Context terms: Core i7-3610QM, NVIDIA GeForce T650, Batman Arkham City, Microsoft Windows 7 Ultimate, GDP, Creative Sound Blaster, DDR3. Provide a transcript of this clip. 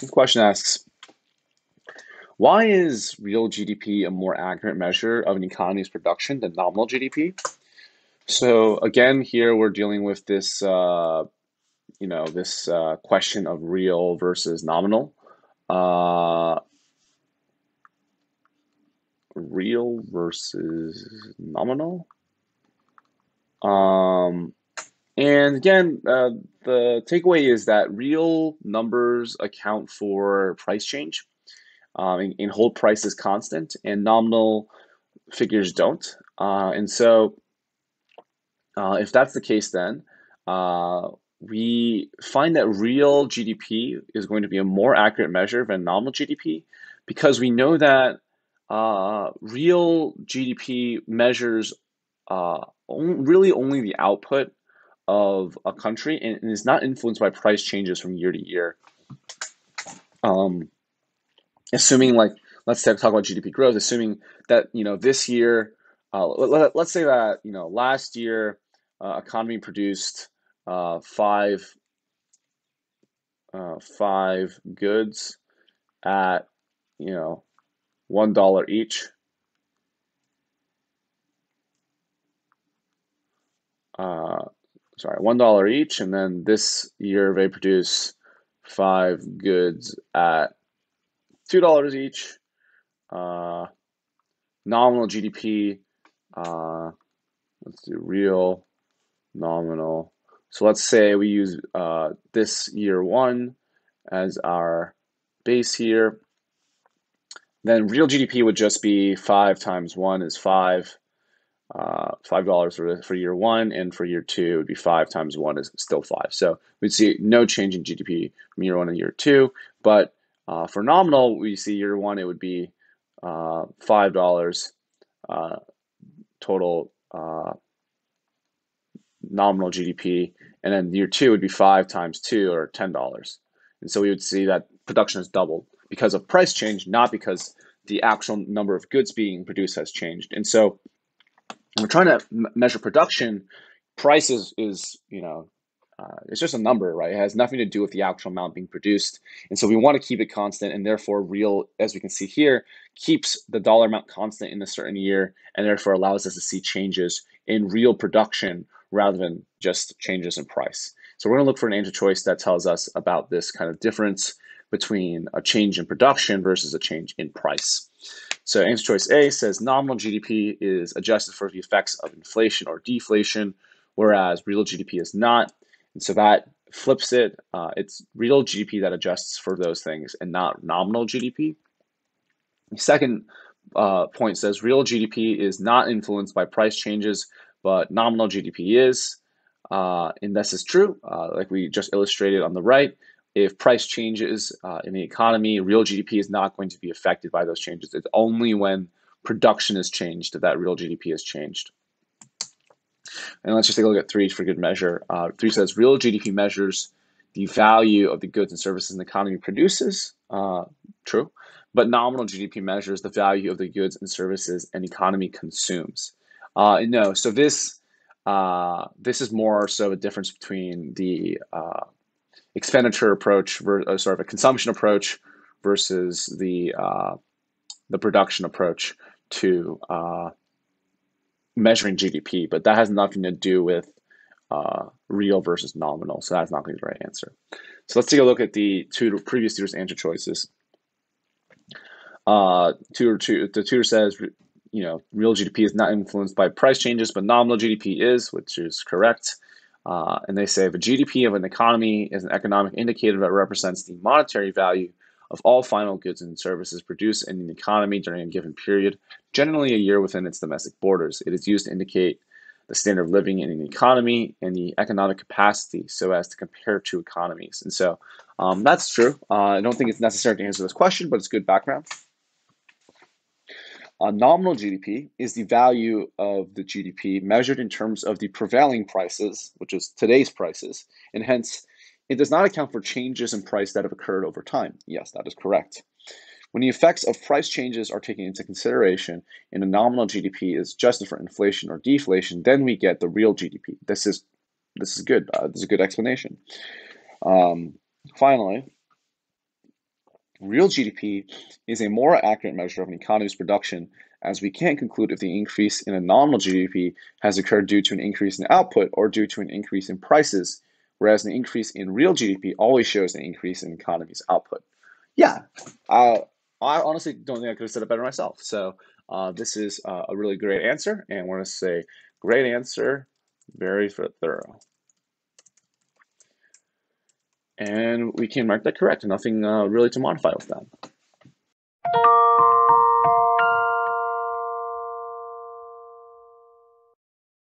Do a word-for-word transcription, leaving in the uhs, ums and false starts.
This question asks, why is real G D P a more accurate measure of an economy's production than nominal G D P? So again, here we're dealing with this, uh, you know, this uh, question of real versus nominal. Uh, real versus nominal. Um, and again, uh, the takeaway is that real numbers account for price change um, and, and hold prices constant, and nominal figures don't. Uh, and so uh, if that's the case, then uh, we find that real G D P is going to be a more accurate measure than nominal G D P, because we know that uh, real G D P measures uh, really only the output of a country and, and is not influenced by price changes from year to year. Um, assuming, like, let's say, talk about G D P growth, assuming that, you know, this year, uh, let, let's say that, you know, last year, uh, economy produced uh, five, uh, five goods at, you know, one dollar each. Uh, sorry, one dollar each, and then this year they produce five goods at two dollars each. Uh, nominal G D P, uh, let's do real, nominal. So let's say we use uh, this year one as our base here. Then real G D P would just be five times one is five. Uh, five dollars for, for year one, and for year two would be five times one is still five. So we'd see no change in G D P from year one to year two. But uh, for nominal, we see year one it would be uh, five dollars uh, total uh, nominal G D P, and then year two would be five times two or ten dollars. And so we would see that production has doubled because of price change, not because the actual number of goods being produced has changed. And so when we're trying to measure production, price is, is you know, uh, it's just a number, right? It has nothing to do with the actual amount being produced. And so we want to keep it constant, and therefore real, as we can see here, keeps the dollar amount constant in a certain year, and therefore allows us to see changes in real production rather than just changes in price. So we're going to look for an answer choice that tells us about this kind of difference between a change in production versus a change in price. So answer choice A says nominal G D P is adjusted for the effects of inflation or deflation, whereas real G D P is not. And so that flips it. Uh, it's real G D P that adjusts for those things and not nominal G D P. The second uh, point says real G D P is not influenced by price changes, but nominal G D P is. Uh, and this is true, uh, like we just illustrated on the right. If price changes uh, in the economy, real G D P is not going to be affected by those changes. It's only when production is changed that real G D P is changed. And let's just take a look at three for good measure. Uh, three says real G D P measures the value of the goods and services an economy produces. Uh, true. But nominal G D P measures the value of the goods and services an economy consumes. Uh, no, so this, uh, this is more so a difference between the uh, expenditure approach, or sort of a consumption approach, versus the uh, the production approach to uh, measuring G D P, but that has nothing to do with uh, real versus nominal, so that's not going to be the right answer. So let's take a look at the two previous tutor's answer choices. Uh, tutor two, the tutor says, you know, real G D P is not influenced by price changes, but nominal G D P is, which is correct. Uh, and they say the G D P of an economy is an economic indicator that represents the monetary value of all final goods and services produced in an economy during a given period, generally a year within its domestic borders. It is used to indicate the standard of living in an economy and the economic capacity so as to compare two economies. And so um, that's true. Uh, I don't think it's necessary to answer this question, but it's good background. Uh, nominal G D P is the value of the G D P measured in terms of the prevailing prices, which is today's prices, and hence it does not account for changes in price that have occurred over time. Yes, that is correct. When the effects of price changes are taken into consideration and the nominal G D P is adjusted for inflation or deflation, then we get the real G D P. This is this is good. Uh, this is a good explanation. Um, finally, Real G D P is a more accurate measure of an economy's production, as we can't conclude if the increase in a nominal G D P has occurred due to an increase in output or due to an increase in prices, whereas an increase in real G D P always shows an increase in economy's output. Yeah, I, I honestly don't think I could have said it better myself. So uh, this is uh, a really great answer, and we're going to say great answer, very thorough. And we can mark that correct. Nothing uh, really to modify with that.